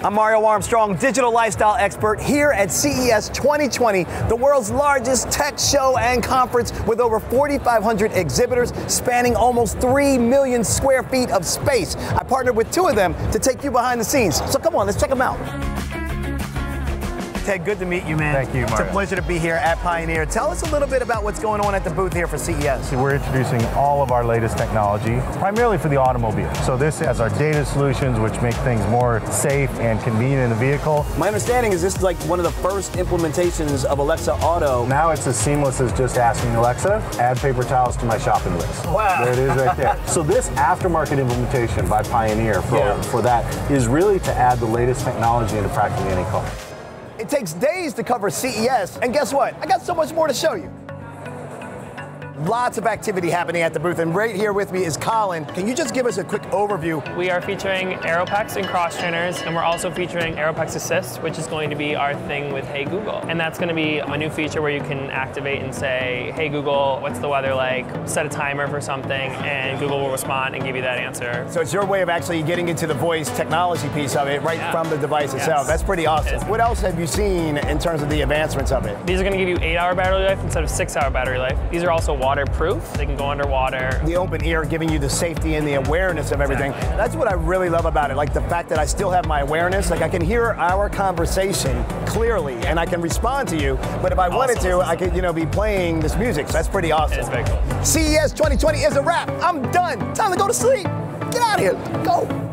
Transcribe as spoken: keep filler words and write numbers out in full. I'm Mario Armstrong, digital lifestyle expert here at C E S twenty twenty, the world's largest tech show and conference with over forty-five hundred exhibitors spanning almost three million square feet of space. I partnered with two of them to take you behind the scenes. So come on, let's check them out. Ted, good to meet you, man. Thank you, Mario. It's a pleasure to be here at Pioneer. Tell us a little bit about what's going on at the booth here for C E S. We're introducing all of our latest technology, primarily for the automobile. So this has our data solutions, which make things more safe and convenient in the vehicle. My understanding is this is like one of the first implementations of Alexa Auto. Now it's as seamless as just asking Alexa, add paper towels to my shopping list. Wow. There it is right there. So this aftermarket implementation by Pioneer for, yeah. for that is really to add the latest technology into practically any car. It takes days to cover C E S, and guess what? I got so much more to show you. Lots of activity happening at the booth, and right here with me is Colin. Can you just give us a quick overview? We are featuring Aeropex and cross trainers, and we're also featuring Aeropex Assist, which is going to be our thing with Hey Google. And that's going to be a new feature where you can activate and say, Hey Google, what's the weather like? Set a timer for something, and Google will respond and give you that answer. So it's your way of actually getting into the voice technology piece of it right yeah. from the device yes. itself. That's pretty awesome. It what else have you seen in terms of the advancements of it? These are going to give you eight hour battery life instead of six hour battery life. These are also waterproof. They can go underwater. The open ear giving you the safety and the awareness of everything. Exactly. That's what I really love about it, like the fact that I still have my awareness. Like I can hear our conversation clearly and I can respond to you, but if I awesome. wanted to, I could, you know, be playing this music. So that's pretty awesome. It is very cool. C E S twenty twenty is a wrap. I'm done. Time to go to sleep. Get out of here. Go.